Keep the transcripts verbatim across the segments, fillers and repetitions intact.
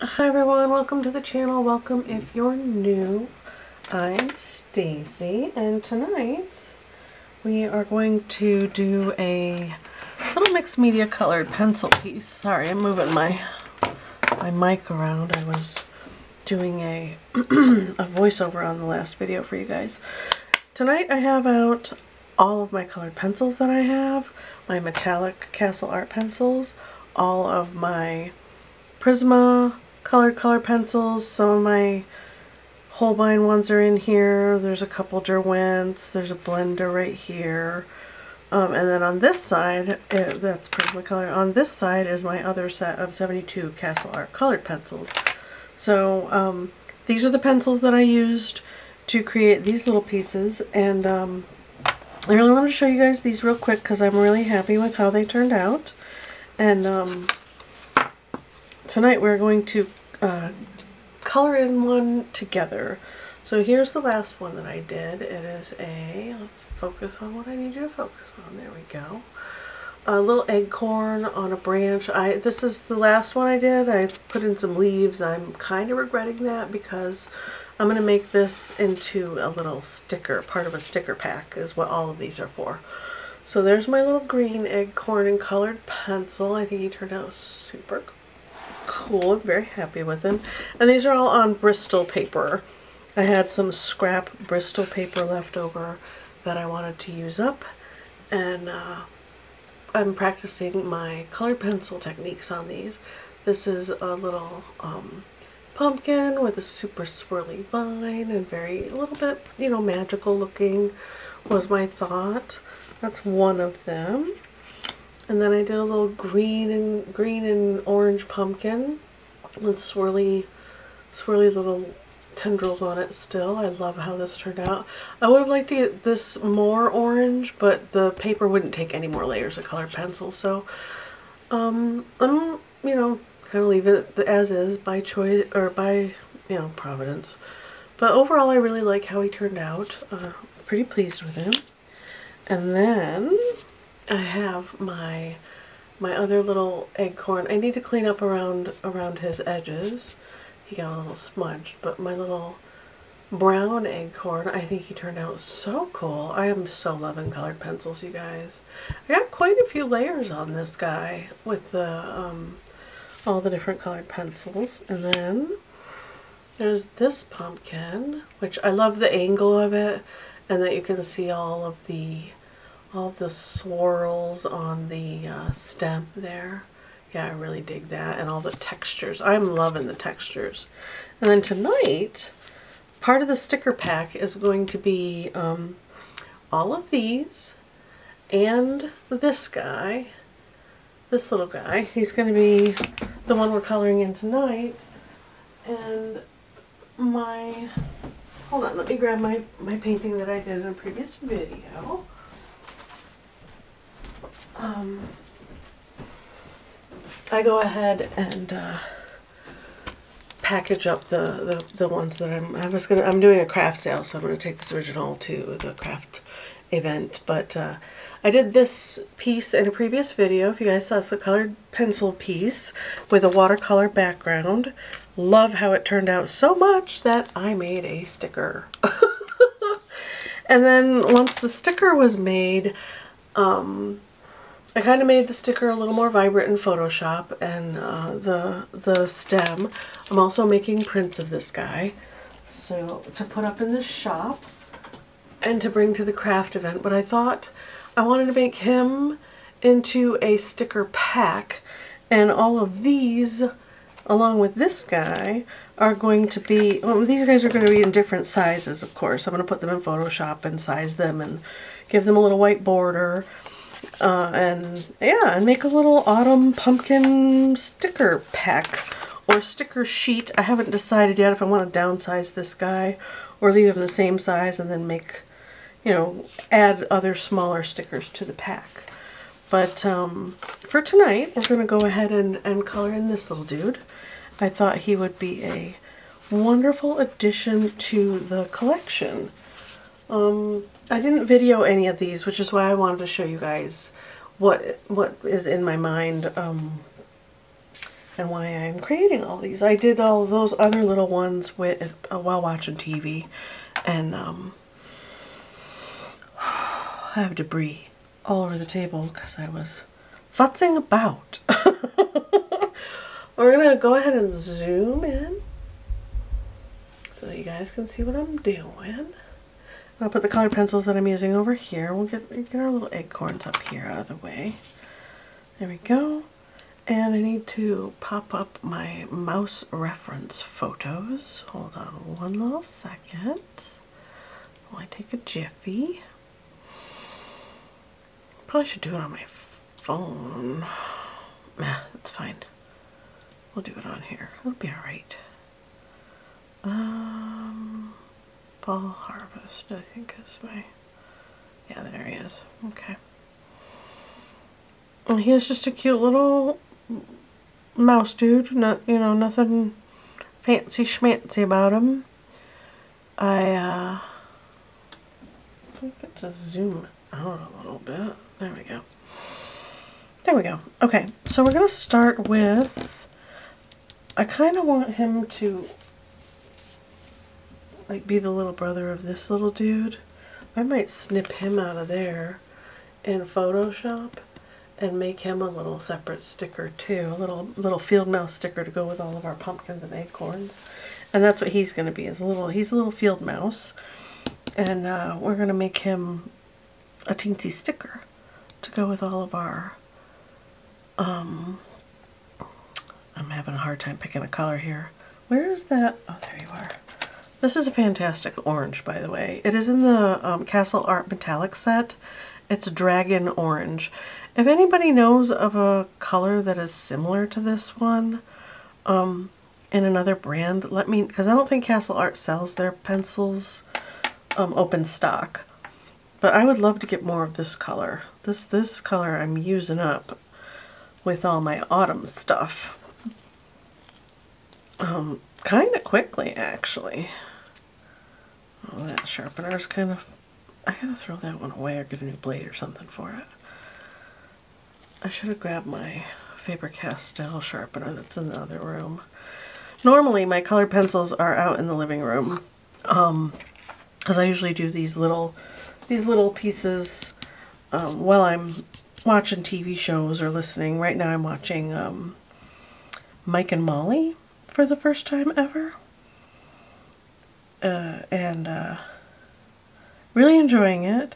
Hi everyone, welcome to the channel. Welcome if you're new. I'm Stacy, and tonight we are going to do a little mixed media colored pencil piece. Sorry, I'm moving my my mic around. I was doing a a voiceover on the last video for you guys. Tonight I have out all of my colored pencils that I have, my metallic Castle Art pencils, all of my Prisma colored color pencils. Some of my Holbein ones are in here. There's a couple Derwents. There's a blender right here. Um, and then on this side, it, that's Prismacolor. On this side is my other set of seventy-two Castle Art colored pencils. So um, these are the pencils that I used to create these little pieces. And um, I really wanted to show you guys these real quick because I'm really happy with how they turned out. And um, tonight we're going to uh, color in one together. So here's the last one that I did. It is a, let's focus on what I need you to focus on. There we go. A little acorn on a branch. I This is the last one I did. I put in some leaves. I'm kind of regretting that because I'm going to make this into a little sticker. Part of a sticker pack is what all of these are for. So there's my little green acorn and colored pencil. I think he turned out super cool. Cool, I'm very happy with them. And these are all on Bristol paper. I had some scrap Bristol paper left over that I wanted to use up, and uh, I'm practicing my colored pencil techniques on these. This is a little um, pumpkin with a super swirly vine and very, a little bit, you know, magical looking was my thought. That's one of them. And then I did a little green and green and orange pumpkin with swirly, swirly little tendrils on it still. I love how this turned out. I would have liked to get this more orange, but the paper wouldn't take any more layers of colored pencil. So um, I'm, you know, kind of leave it as is by choice or by, you know, providence. But overall, I really like how he turned out. Uh, pretty pleased with him. And then I have my my other little acorn. I need to clean up around around his edges. He got a little smudged, but my little brown acorn, I think he turned out so cool. I am so loving colored pencils, you guys. I got quite a few layers on this guy with the um, all the different colored pencils. And then there's this pumpkin, which I love the angle of it, and that you can see all of the all the swirls on the uh, stem there. Yeah, I really dig that, and all the textures. I'm loving the textures. And then tonight, part of the sticker pack is going to be um, all of these and this guy, this little guy. He's going to be the one we're coloring in tonight. And my, hold on, let me grab my, my painting that I did in a previous video. Um, I go ahead and uh, package up the, the, the ones that I'm, I was gonna, I'm doing a craft sale, so I'm going to take this original to the craft event, but uh, I did this piece in a previous video. If you guys saw, it's a colored pencil piece with a watercolor background. Love how it turned out so much that I made a sticker. And then once the sticker was made, um, I kind of made the sticker a little more vibrant in Photoshop, and uh, the the stem. I'm also making prints of this guy, so to put up in the shop and to bring to the craft event. But I thought I wanted to make him into a sticker pack, and all of these, along with this guy, are going to be. Well, these guys are going to be in different sizes, of course. I'm going to put them in Photoshop and size them and give them a little white border. Uh, and yeah, and make a little autumn pumpkin sticker pack or sticker sheet. I haven't decided yet if I want to downsize this guy or leave him the same size and then make, you know, add other smaller stickers to the pack. But um, for tonight, we're going to go ahead and, and color in this little dude. I thought he would be a wonderful addition to the collection. Um, I didn't video any of these, which is why I wanted to show you guys what what is in my mind um, and why I'm creating all these. I did all those other little ones with uh, while watching T V, and um, I have debris all over the table because I was futzing about. We're gonna go ahead and zoom in so that you guys can see what I'm doing. I'll put the colored pencils that I'm using over here. We'll get, get our little acorns up here out of the way. There we go. And I need to pop up my mouse reference photos. Hold on one little second. While I take a jiffy. Probably should do it on my phone. Nah, that's fine. We'll do it on here. It'll be alright. Um... Fall Harvest, I think is my... Yeah, there he is. Okay. And he is just a cute little mouse dude. Not, you know, nothing fancy schmancy about him. I, uh... I think it's a zoom out a little bit. There we go. There we go. Okay, so we're gonna start with... I kind of want him to... like be the little brother of this little dude. I might snip him out of there in Photoshop and make him a little separate sticker too, a little little field mouse sticker to go with all of our pumpkins and acorns. And that's what he's going to be. Is a little he's a little field mouse, and uh, we're going to make him a teensy sticker to go with all of our. Um, I'm having a hard time picking a color here. Where is that? Oh, there you are. This is a fantastic orange, by the way. It is in the um, Castle Art Metallic set. It's Dragon Orange. If anybody knows of a color that is similar to this one um, in another brand, let me, because I don't think Castle Art sells their pencils um, open stock. But I would love to get more of this color. This, this color I'm using up with all my autumn stuff. Um, kind of quickly, actually. Oh, that sharpener's kind of... I gotta throw that one away or get a new blade or something for it. I should have grabbed my Faber-Castell sharpener that's in the other room. Normally, my colored pencils are out in the living room. Um, because I usually do these little, these little pieces um, while I'm watching T V shows or listening. Right now I'm watching um, Mike and Molly for the first time ever, uh, and uh, really enjoying it.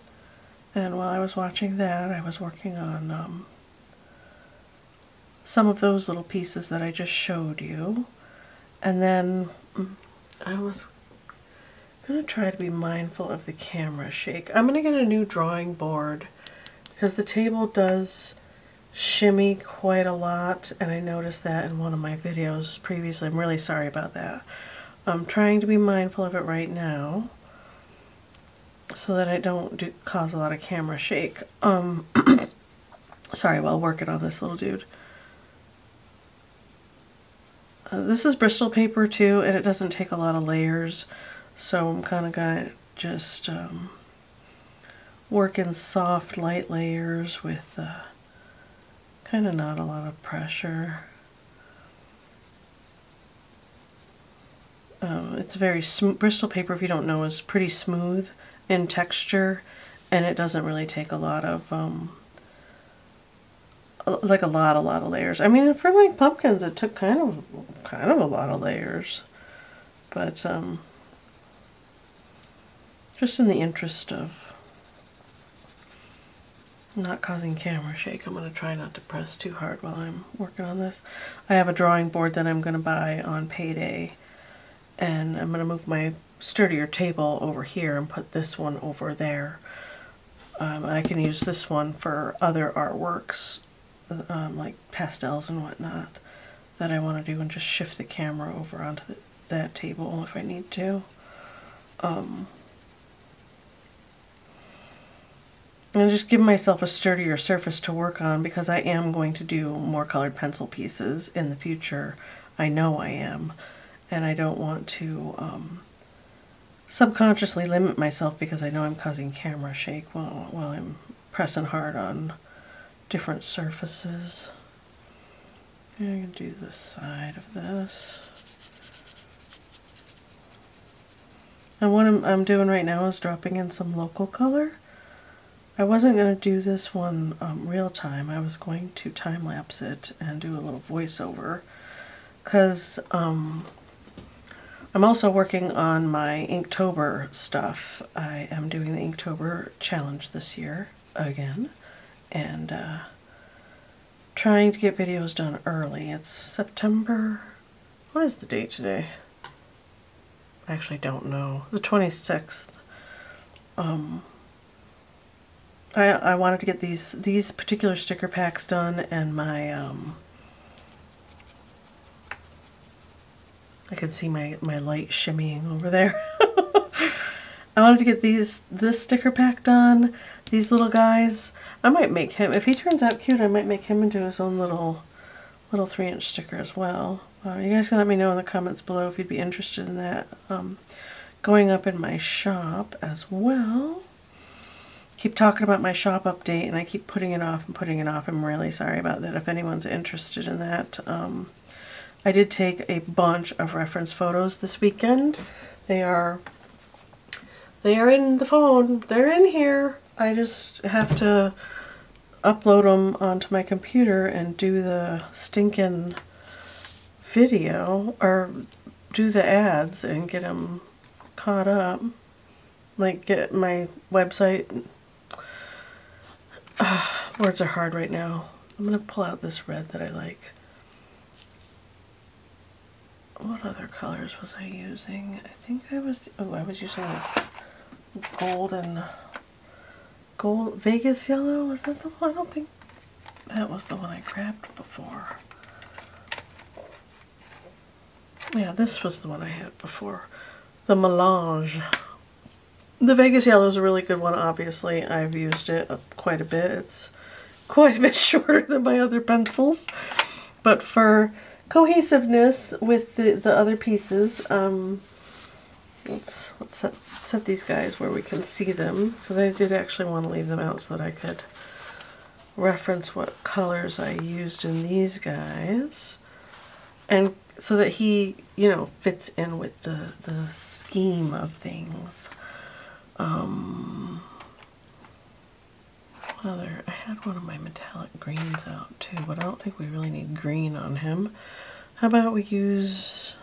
And while I was watching that, I was working on um, some of those little pieces that I just showed you, and then I was gonna try to be mindful of the camera shake. I'm gonna get a new drawing board because the table does shimmy quite a lot, and I noticed that in one of my videos previously. I'm really sorry about that. I'm trying to be mindful of it right now so that I don't do, cause a lot of camera shake. Um, sorry, while working on this little dude. Uh, this is Bristol paper too, and it doesn't take a lot of layers, so I'm kind of got just um, work in soft light layers with uh, kind of not a lot of pressure. Um, it's very smooth. Bristol paper, if you don't know, is pretty smooth in texture, and it doesn't really take a lot of um, like a lot, a lot of layers. I mean, for like pumpkins, it took kind of, kind of a lot of layers, but um, just in the interest of not causing camera shake, I'm going to try not to press too hard while I'm working on this. I have a drawing board that I'm going to buy on payday, and I'm going to move my sturdier table over here and put this one over there. Um, I can use this one for other artworks, um, like pastels and whatnot, that I want to do, and just shift the camera over onto the, that table if I need to. Um, I'm going to just give myself a sturdier surface to work on because I am going to do more colored pencil pieces in the future. I know I am, and I don't want to um, subconsciously limit myself because I know I'm causing camera shake while, while I'm pressing hard on different surfaces. I'm going to do the side of this. And what I'm, I'm doing right now is dropping in some local color. I wasn't going to do this one um, real time. I was going to time lapse it and do a little voiceover, because um, I'm also working on my Inktober stuff. I am doing the Inktober challenge this year again, and uh, trying to get videos done early. It's September. What is the date today? I actually don't know. The twenty-sixth. Um, I, I wanted to get these these particular sticker packs done, and my um, I could see my my light shimmying over there. I wanted to get these this sticker pack done. These little guys. I might make him, if he turns out cute, I might make him into his own little little three inch sticker as well. Uh, you guys can let me know in the comments below if you'd be interested in that um, going up in my shop as well. Keep talking about my shop update, and I keep putting it off and putting it off. I'm really sorry about that if anyone's interested in that. Um, I did take a bunch of reference photos this weekend. They are, they are in the phone. They're in here. I just have to upload them onto my computer and do the stinking video, or do the ads and get them caught up. Like, get my website... Uh, words are hard right now. I'm going to pull out this red that I like. What other colors was I using? I think I was... Oh, I was using this golden... Gold... Vegas yellow? Was that the one? I don't think that was the one I grabbed before. Yeah, this was the one I had before. The melange. The Vegas yellow is a really good one, obviously. I've used it quite a bit. It's quite a bit shorter than my other pencils. But for cohesiveness with the, the other pieces, um, let's, let's set, set these guys where we can see them, because I did actually want to leave them out so that I could reference what colors I used in these guys. And so that he, you know, fits in with the, the scheme of things. Um, what other? I had one of my metallic greens out too, but I don't think we really need green on him. How about we use...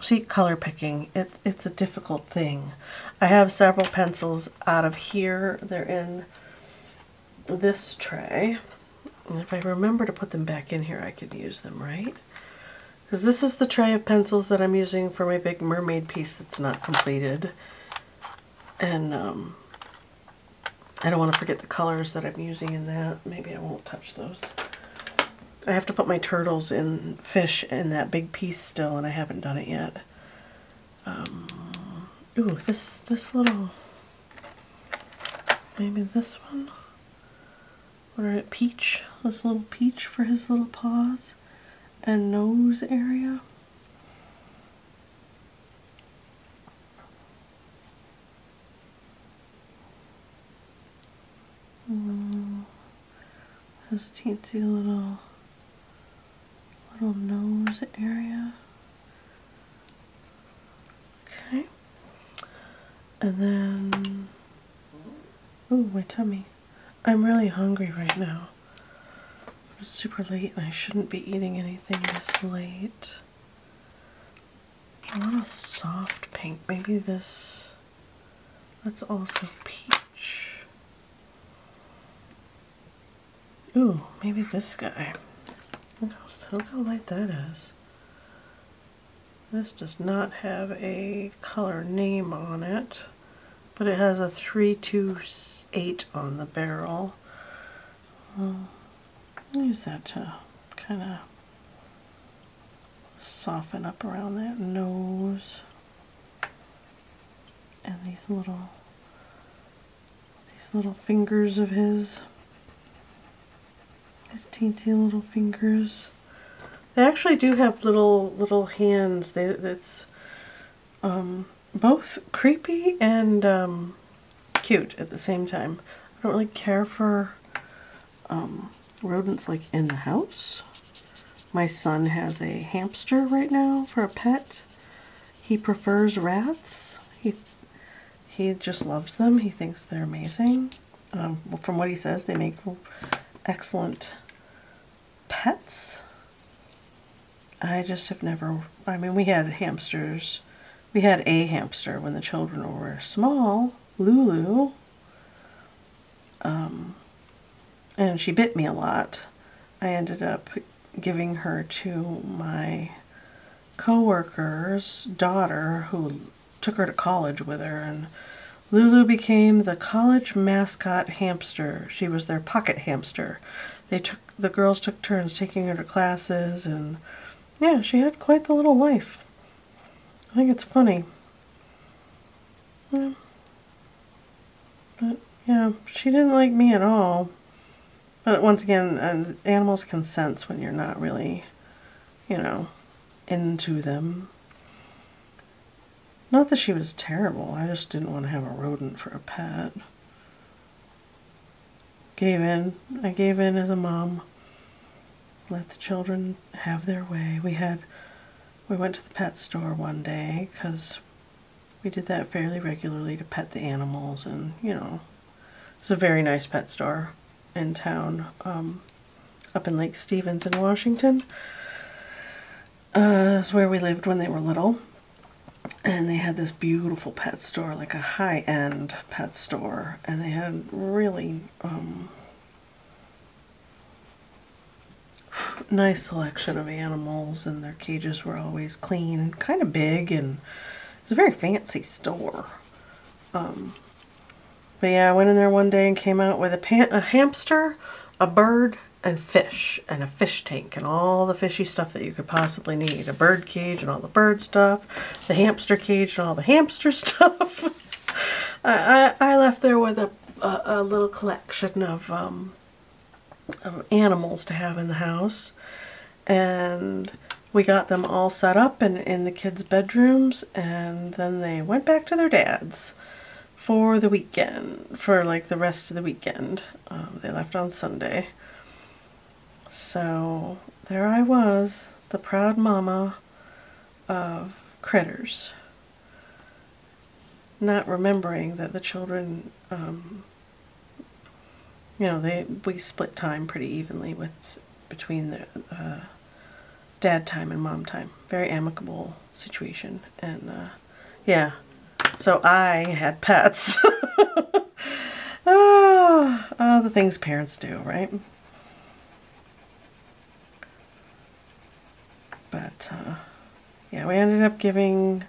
See, color picking. It, it's a difficult thing. I have several pencils out of here. They're in this tray. And if I remember to put them back in here, I could use them, right? Because this is the tray of pencils that I'm using for my big mermaid piece that's not completed. And um, I don't want to forget the colors that I'm using in that. Maybe I won't touch those. I have to put my turtles and fish in that big piece still, and I haven't done it yet. Um, ooh, this, this little... Maybe this one? What are it? Peach? This little peach for his little paws and nose area. Mm. This teensy little little nose area. Okay. And then, ooh, my tummy. I'm really hungry right now. It's super late and I shouldn't be eating anything this late. I want a soft pink. Maybe this... That's also peach. Ooh, maybe this guy. Look how, look how light that is. This does not have a color name on it, but it has a three two eight on the barrel. Um, use that to kind of soften up around that nose and these little these little fingers of his his teensy little fingers. They actually do have little little hands. They that's um, both creepy and um, cute at the same time. I don't really care for um, rodents like in the house. My son has a hamster right now for a pet. He prefers rats. He he just loves them. He thinks they're amazing. Um, from what he says, they make excellent pets. I just have never, I mean, we had hamsters. We had a hamster when the children were small, Lulu. Um, and she bit me a lot. I ended up giving her to my co-worker's daughter, who took her to college with her, and Lulu became the college mascot hamster. She was their pocket hamster. They took, the girls took turns taking her to classes, and yeah, she had quite the little life. I think it's funny. Yeah. But yeah, she didn't like me at all. But once again, uh, animals can sense when you're not really, you know, into them. Not that she was terrible, I just didn't want to have a rodent for a pet. Gave in. I gave in as a mom. Let the children have their way. We had, we went to the pet store one day, because we did that fairly regularly to pet the animals, and, you know, it's a very nice pet store in town, um, up in Lake Stevens in Washington. Uh, it's where we lived when they were little. And they had this beautiful pet store, like a high-end pet store. And they had really um, nice selection of animals, and their cages were always clean and kind of big. And it was a very fancy store. Um, But yeah, I went in there one day and came out with a, pan a hamster, a bird, and fish, and a fish tank, and all the fishy stuff that you could possibly need. A bird cage and all the bird stuff, the hamster cage and all the hamster stuff. I, I, I left there with a, a, a little collection of, um, of animals to have in the house, and we got them all set up in, in the kids' bedrooms, and then they went back to their dad's. For the weekend, for like the rest of the weekend. Um, they left on Sunday. So there I was, the proud mama of critters, not remembering that the children, um, you know, they we split time pretty evenly with between the uh, dad time and mom time. Very amicable situation, and uh, yeah. So I had pets. oh, oh, the things parents do, right? But, uh, yeah, we ended up giving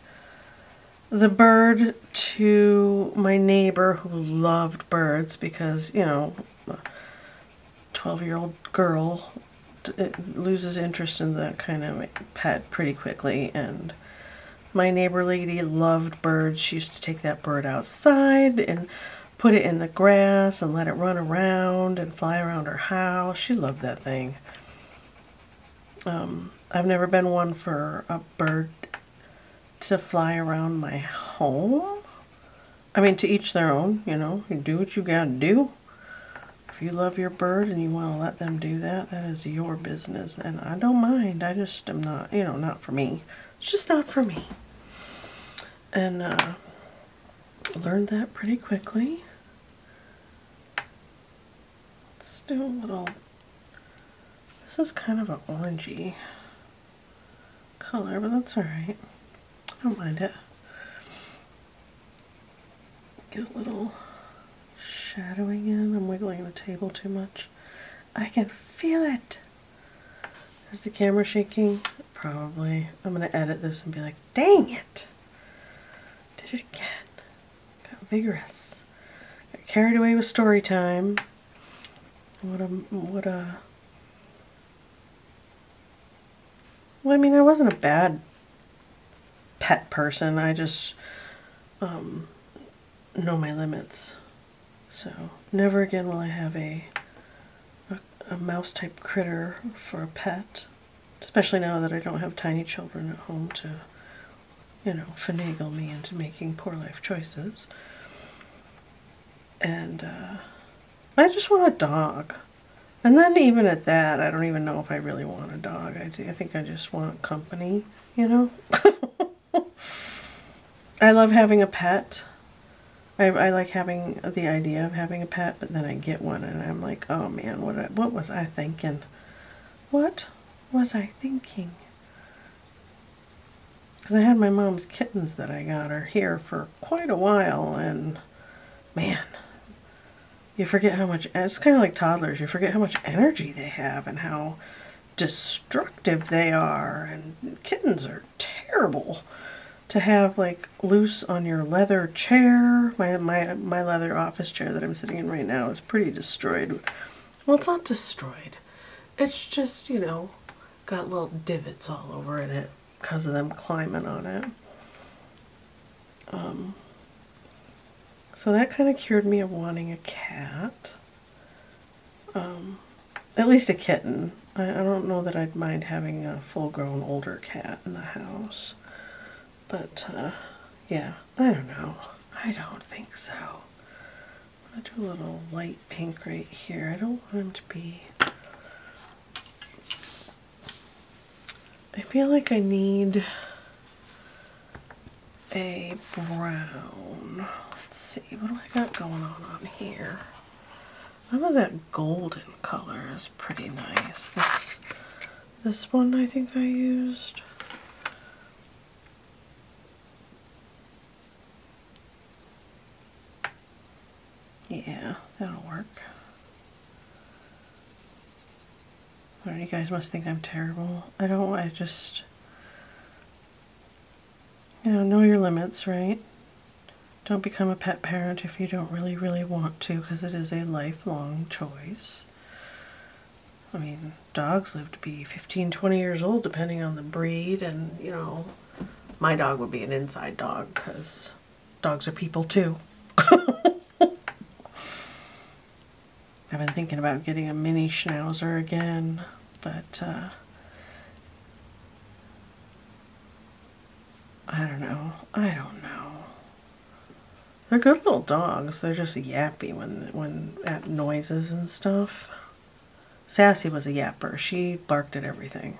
the bird to my neighbor who loved birds because, you know, a twelve-year-old girl loses interest in that kind of pet pretty quickly, and my neighbor lady loved birds. She used to take that bird outside and put it in the grass and let it run around and fly around her house. She loved that thing. Um, I've never been one for a bird to fly around my home. I mean, to each their own, you know. You do what you gotta do. If you love your bird and you want to let them do that, that is your business. And I don't mind. I just am not, you know, not for me. It's just not for me. And uh, learned that pretty quickly. Let's do a little, this is kind of an orangey color, but that's alright. I don't mind it. Get a little shadowing in. I'm wiggling the table too much. I can feel it. Is the camera shaking? Probably. I'm going to edit this and be like, dang it! Did it again. Got vigorous. Got carried away with story time. What a, what a... Well, I mean, I wasn't a bad pet person. I just um, know my limits. So, never again will I have a, a, a mouse-type critter for a pet. Especially now that I don't have tiny children at home to, you know, finagle me into making poor life choices. And uh, I just want a dog. And then even at that, I don't even know if I really want a dog. I, I think I just want company, you know? I love having a pet. I, I like having the idea of having a pet, but then I get one and I'm like, oh man, what, I, what was I thinking? What was I thinking? Because I had my mom's kittens that I got her here for quite a while, and man, you forget how much, it's kind of like toddlers, you forget how much energy they have and how destructive they are, and kittens are terrible to have like loose on your leather chair. My, my, my leather office chair that I'm sitting in right now is pretty destroyed. Well, it's not destroyed. It's just, you know, got little divots all over in it because of them climbing on it. Um, so that kind of cured me of wanting a cat. Um, at least a kitten. I, I don't know that I'd mind having a full-grown older cat in the house. But, uh, yeah, I don't know. I don't think so. I'm going to do a little light pink right here. I don't want him to be... I feel like I need a brown. Let's see, what do I got going on on here? I know that golden color is pretty nice. This, this one I think I used. Yeah, that'll work. Well, you guys must think I'm terrible. I don't, I just, you know, know your limits, right? Don't become a pet parent if you don't really, really want to, because it is a lifelong choice. I mean, dogs live to be fifteen, twenty years old, depending on the breed, and, you know, my dog would be an inside dog, because dogs are people too. I've been thinking about getting a mini schnauzer again, but uh, I don't know. I don't know. They're good little dogs. They're just yappy when when at noises and stuff. Sassy was a yapper. She barked at everything.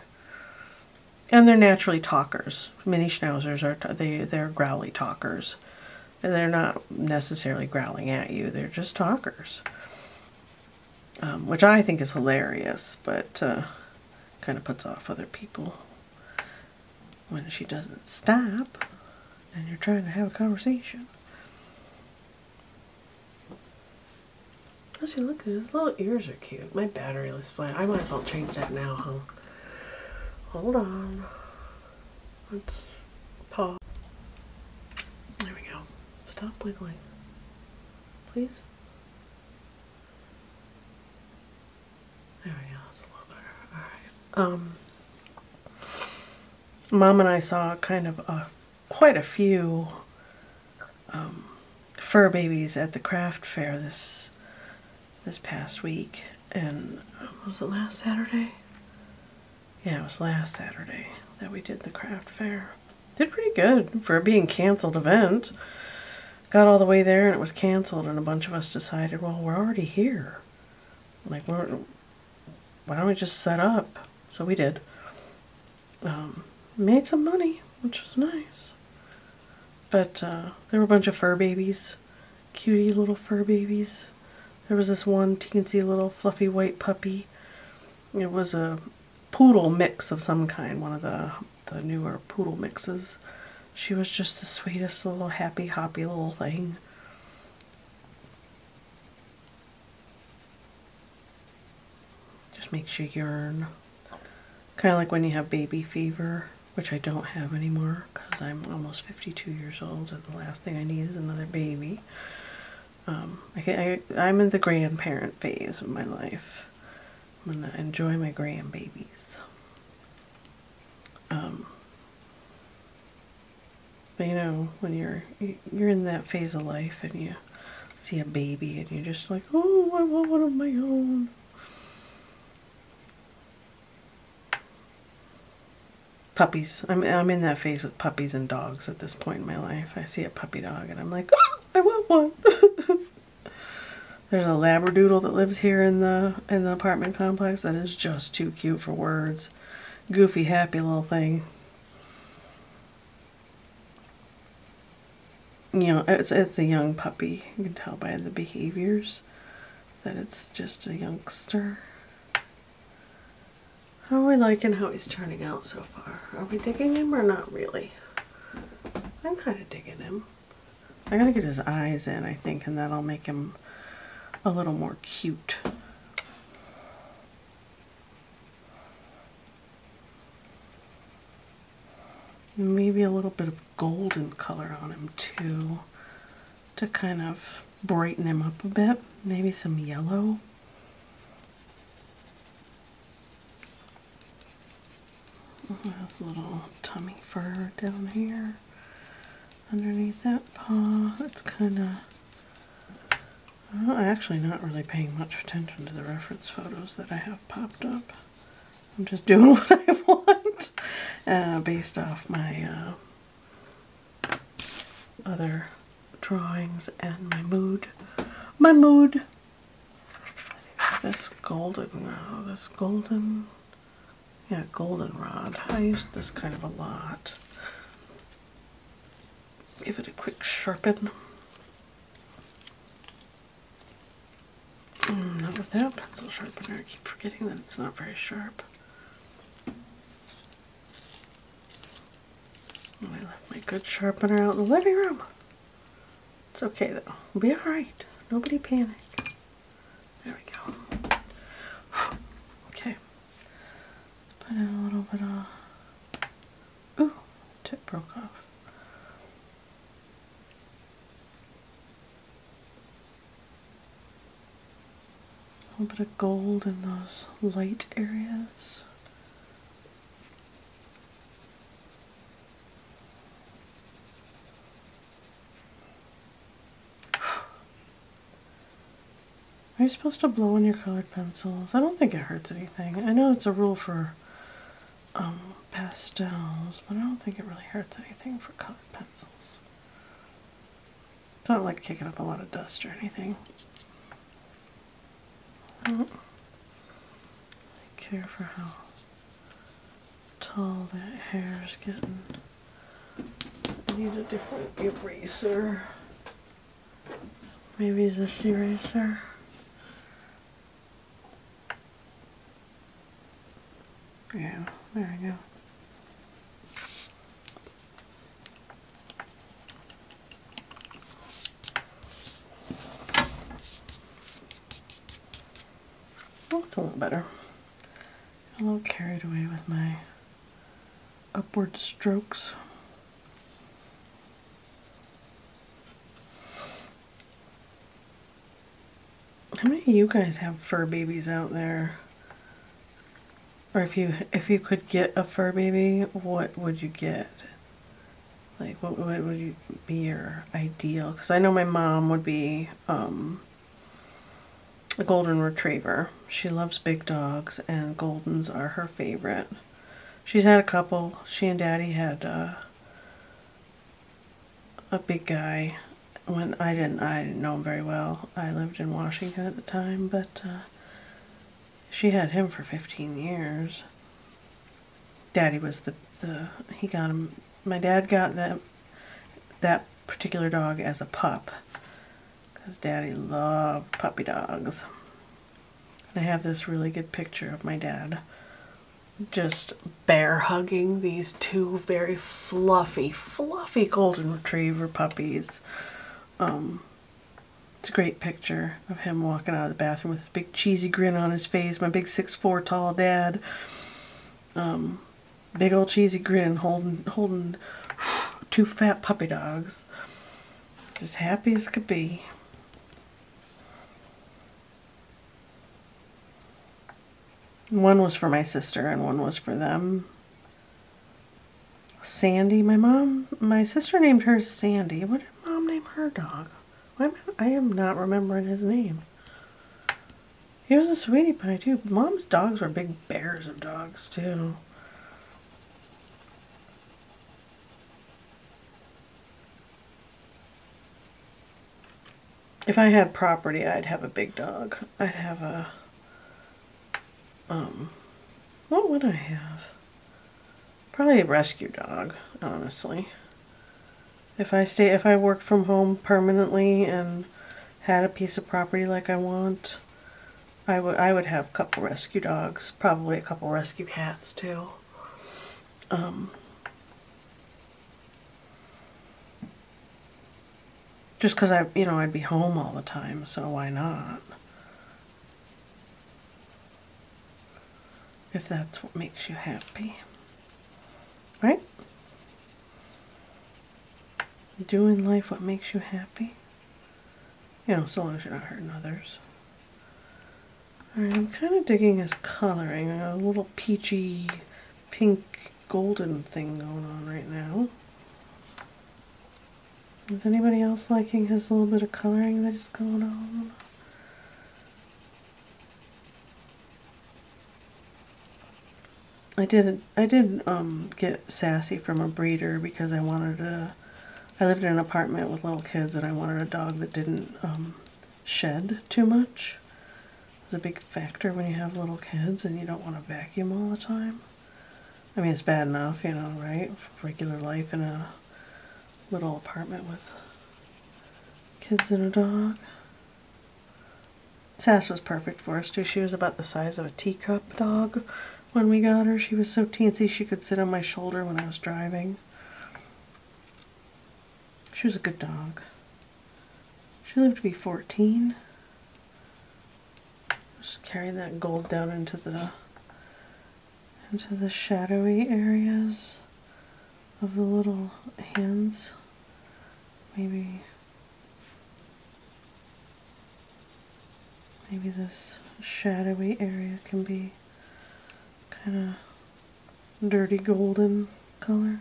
And they're naturally talkers. Mini schnauzers are they they're growly talkers. And they're not necessarily growling at you. They're just talkers. Um, which I think is hilarious, but uh, kind of puts off other people when she doesn't stop and you're trying to have a conversation. Actually, look at his little ears are cute. My battery is flat. I might as well change that now, huh? Hold on. Let's pause. There we go. Stop wiggling. Please. There we go, it's a little better. All right. Um, Mom and I saw kind of a, quite a few um, fur babies at the craft fair this this past week, and um, was it last Saturday? Yeah, it was last Saturday that we did the craft fair. Did pretty good for a being canceled event. Got all the way there and it was canceled, and a bunch of us decided, well, we're already here, like we're. Why don't we just set up? So we did. Um, made some money, which was nice. But uh, there were a bunch of fur babies. Cutie little fur babies. There was this one teensy little fluffy white puppy. It was a poodle mix of some kind, one of the, the newer poodle mixes. She was just the sweetest little happy hoppy little thing. Makes you yearn, kind of like when you have baby fever, which I don't have anymore because I'm almost fifty-two years old and the last thing I need is another baby. um, I, I, I'm in the grandparent phase of my life. I'm gonna enjoy my grandbabies. Um, but you know, when you're you're in that phase of life and you see a baby and you're just like, oh, I want one of my own. Puppies. I'm, I'm in that phase with puppies and dogs at this point in my life. I see a puppy dog and I'm like, oh, I want one. There's a Labradoodle that lives here in the in the apartment complex that is just too cute for words. Goofy, happy little thing. You know, it's it's a young puppy. You can tell by the behaviors that it's just a youngster. How are we liking how he's turning out so far? Are we digging him or not really? I'm kind of digging him. I gotta get his eyes in, I think, and that'll make him a little more cute. Maybe a little bit of golden color on him too, to kind of brighten him up a bit. Maybe some yellow. There's a little tummy fur down here underneath that paw. It's kind of... I'm actually not really paying much attention to the reference photos that I have popped up. I'm just doing what I want. Uh, based off my uh, other drawings and my mood. My mood! This golden, uh, this golden, yeah, goldenrod. I use this kind of a lot. Give it a quick sharpen. Mm, not with that pencil sharpener. I keep forgetting that it's not very sharp. And I left my good sharpener out in the living room. It's okay though. We'll be alright. Nobody panic. There we go. Okay. Let's put in a little bit of... Ooh, tip broke off. A little bit of gold in those light areas. Are you supposed to blow on your colored pencils? I don't think it hurts anything. I know it's a rule for um, pastels, but I don't think it really hurts anything for colored pencils. It's not like kicking up a lot of dust or anything. I don't care for how tall that hair is getting. I need a different eraser. Maybe this eraser. Yeah, there we go. That's a little better. A little carried away with my upward strokes. How many of you guys have fur babies out there? Or if you if you could get a fur baby, what would you get? Like, what, what would you be your ideal? Because I know my mom would be um, a golden retriever. She loves big dogs, and goldens are her favorite. She's had a couple. She and Daddy had uh, a big guy when I didn't I didn't know him very well. I lived in Washington at the time, but. Uh, She had him for fifteen years. Daddy was the, the he got him, my dad got that, that particular dog as a pup, because Daddy loved puppy dogs. And I have this really good picture of my dad just bear hugging these two very fluffy, fluffy golden retriever puppies. Um, It's a great picture of him walking out of the bathroom with his big cheesy grin on his face. My big six foot four tall dad, um, big old cheesy grin, holding holding two fat puppy dogs, just happy as could be. One was for my sister and one was for them. Sandy, my mom, my sister named her Sandy. What did Mom name her dog? I am not remembering his name. He was a sweetie pie too. Mom's dogs were big bears of dogs too. If I had property, I'd have a big dog. I'd have a, um, what would I have? Probably a rescue dog, honestly. If I stay, if I worked from home permanently and had a piece of property like I want, I would I would have a couple rescue dogs, probably a couple rescue cats too. Um, just because I, you know, I'd be home all the time, so why not? If that's what makes you happy, right? Do in life what makes you happy. You know, so long as you're not hurting others. Alright, I'm kind of digging his coloring. I got a little peachy pink golden thing going on right now. Is anybody else liking his little bit of coloring that is going on? I did I did um get sassy from a breeder because I wanted to I lived in an apartment with little kids and I wanted a dog that didn't um, shed too much. It's a big factor when you have little kids and you don't want to vacuum all the time. I mean, it's bad enough, you know, right? Regular life in a little apartment with kids and a dog. Sass was perfect for us too. She was about the size of a teacup dog when we got her. She was so teensy she could sit on my shoulder when I was driving. She was a good dog. She lived to be fourteen. Just carry that gold down into the into the shadowy areas of the little hands. Maybe maybe this shadowy area can be kind of dirty golden color.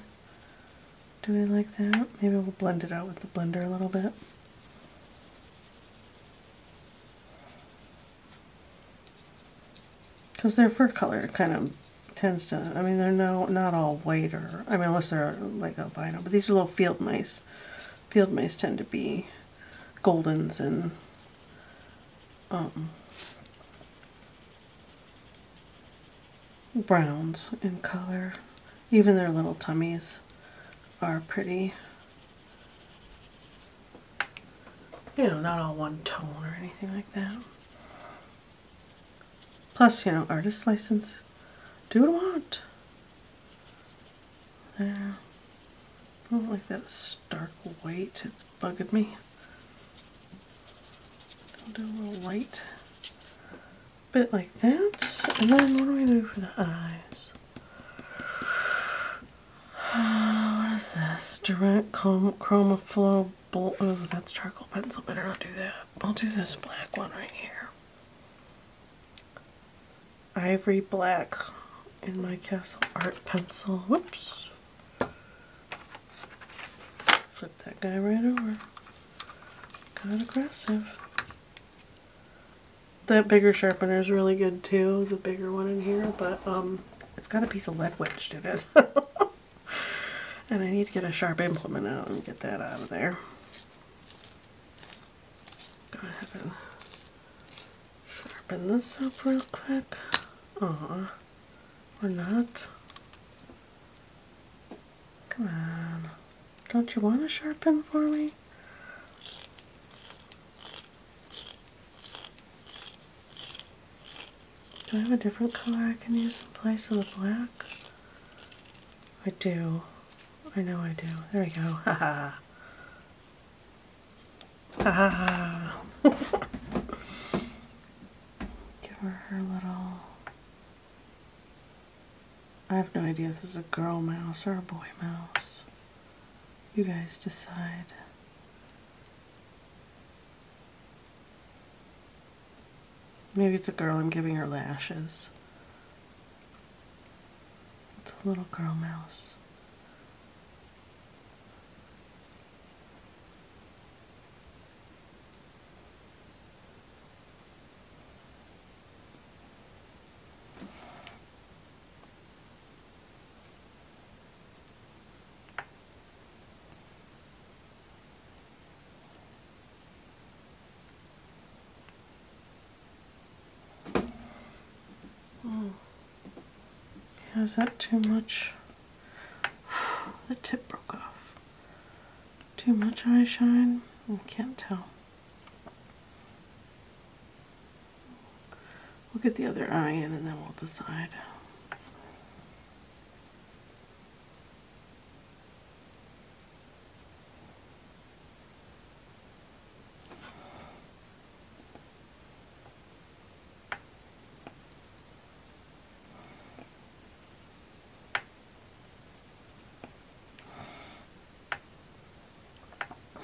Do we like that? Maybe we'll blend it out with the blender a little bit. Because their fur color kind of tends to, I mean, they're no, not all white or, I mean, unless they're like albino, but these are little field mice. Field mice tend to be goldens and um, browns in color. Even their little tummies are pretty, you know, not all one tone or anything like that. Plus, you know, artist license. Do what I want. There. I don't like that stark white. It's bugging me. I'll do a little white bit like that. And then what do we do for the eyes? What is this? Derwent Chromaflow Bolt. Oh, that's charcoal pencil. Better not do that. I'll do this black one right here. Ivory black in my Castle Art pencil. Whoops. Flip that guy right over. Got aggressive. That bigger sharpener is really good too. The bigger one in here, but um, it's got a piece of lead wedged in it. And I need to get a sharp implement out and get that out of there. Go ahead and sharpen this up real quick. Aw, or not. Come on. Don't you want to sharpen for me? Do I have a different color I can use in place of the black? I do. I know I do. There we go. Haha. Haha. Give her her little... I have no idea if this is a girl mouse or a boy mouse. You guys decide. Maybe it's a girl. I'm giving her lashes. It's a little girl mouse. Is that too much? The tip broke off. Too much eye shine? I can't tell. We'll get the other eye in and then we'll decide.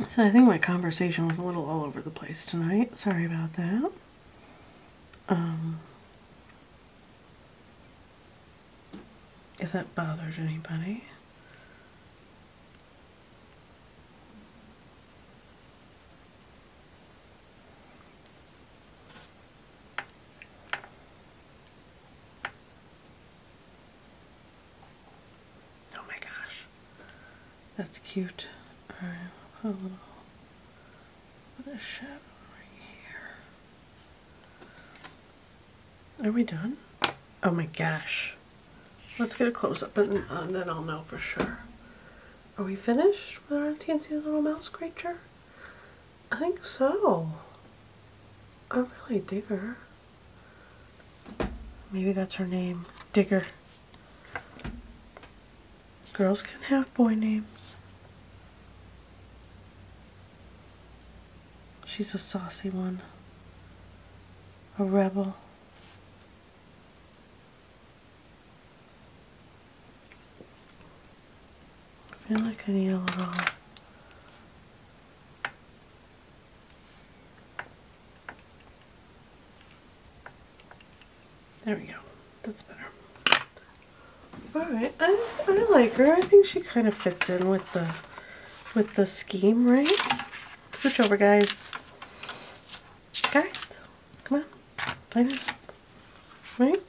So I think my conversation was a little all over the place tonight. Sorry about that. Um, if that bothered anybody. Oh my gosh. That's cute. All right. A little bit of shadow right here. Are we done? Oh my gosh. Let's get a close-up and, uh, and then I'll know for sure. Are we finished with our teensy little mouse creature? I think so. I really dig her. Maybe that's her name. Digger. Girls can have boy names. She's a saucy one, a rebel. I feel like I need a little there we go, that's better. Alright, I, I like her. I think she kind of fits in with the with the scheme, right? Switch over, guys. Guys, come on, play this, right?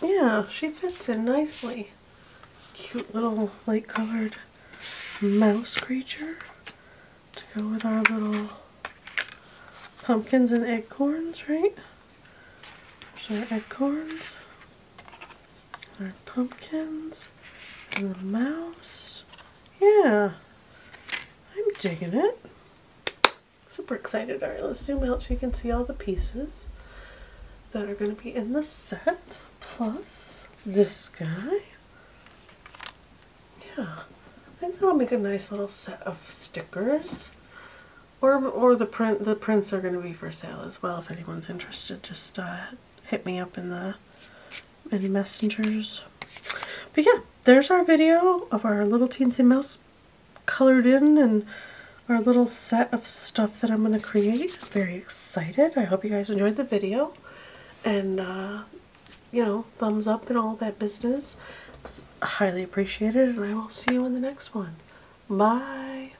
Yeah, she fits in nicely. Cute little light-colored mouse creature to go with our little pumpkins and acorns, right? There's our acorns, our pumpkins, and the mouse. Yeah, I'm digging it. Super excited. Alright, let's zoom out so you can see all the pieces that are going to be in the set, plus this guy. Yeah, I think that'll make a nice little set of stickers, or or the print the prints are going to be for sale as well. If anyone's interested, just uh, hit me up in the in messengers. But yeah, there's our video of our little teensy mouse colored in and our little set of stuff that I'm going to create. Very excited. I hope you guys enjoyed the video. And, uh, you know, thumbs up and all that business. Highly appreciated. And I will see you in the next one. Bye.